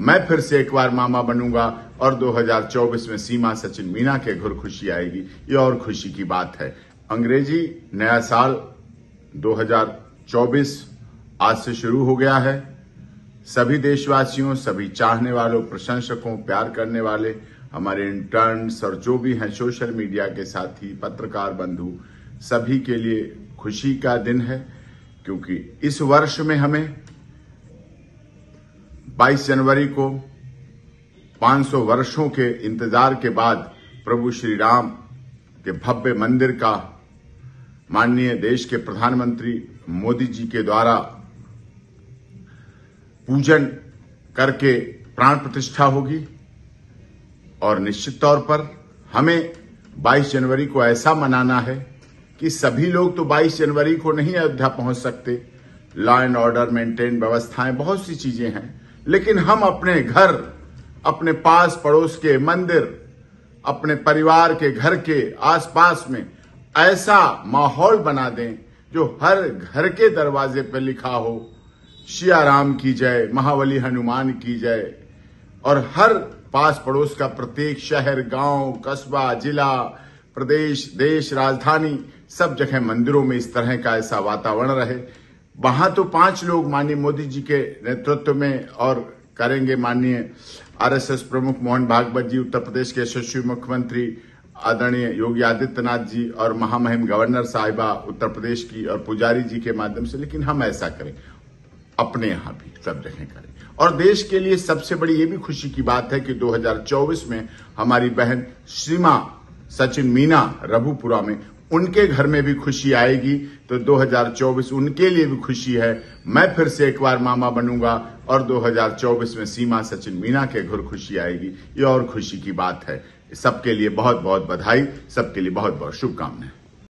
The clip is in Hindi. मैं फिर से एक बार मामा बनूंगा और 2024 में सीमा सचिन मीना के घर खुशी आएगी। ये और खुशी की बात है। अंग्रेजी नया साल 2024 आज से शुरू हो गया है। सभी देशवासियों, सभी चाहने वालों, प्रशंसकों, प्यार करने वाले, हमारे इंटर्न्स और जो भी हैं सोशल मीडिया के साथी, पत्रकार बंधु, सभी के लिए खुशी का दिन है, क्योंकि इस वर्ष में हमें 22 जनवरी को 500 वर्षों के इंतजार के बाद प्रभु श्री राम के भव्य मंदिर का माननीय देश के प्रधानमंत्री मोदी जी के द्वारा पूजन करके प्राण प्रतिष्ठा होगी। और निश्चित तौर पर हमें 22 जनवरी को ऐसा मनाना है कि सभी लोग तो 22 जनवरी को नहीं अयोध्या पहुंच सकते। लॉ एंड ऑर्डर मेंटेन, व्यवस्थाएं, बहुत सी चीजें हैं, लेकिन हम अपने घर, अपने पास पड़ोस के मंदिर, अपने परिवार के घर के आसपास में ऐसा माहौल बना दें जो हर घर के दरवाजे पर लिखा हो श्री राम की जय, महाबली हनुमान की जय। और हर पास पड़ोस का प्रत्येक शहर, गांव, कस्बा, जिला, प्रदेश, देश, राजधानी, सब जगह मंदिरों में इस तरह का ऐसा वातावरण रहे। वहां तो 5 लोग माननीय मोदी जी के नेतृत्व में और करेंगे माननीय आरएसएस प्रमुख मोहन भागवत जी, उत्तर प्रदेश के यशस्वी मुख्यमंत्री आदरणीय योगी आदित्यनाथ जी और महामहिम गवर्नर साहिबा उत्तर प्रदेश की और पुजारी जी के माध्यम से। लेकिन हम ऐसा करें, अपने यहां भी सब जगह करें। और देश के लिए सबसे बड़ी ये भी खुशी की बात है कि 2024 में हमारी बहन सीमा सचिन मीना रघुपुरा में, उनके घर में भी खुशी आएगी। तो 2024 उनके लिए भी खुशी है। मैं फिर से एक बार मामा बनूंगा और 2024 में सीमा सचिन मीना के घर खुशी आएगी। ये और खुशी की बात है। सबके लिए बहुत बहुत बधाई, सबके लिए बहुत बहुत शुभकामनाएं।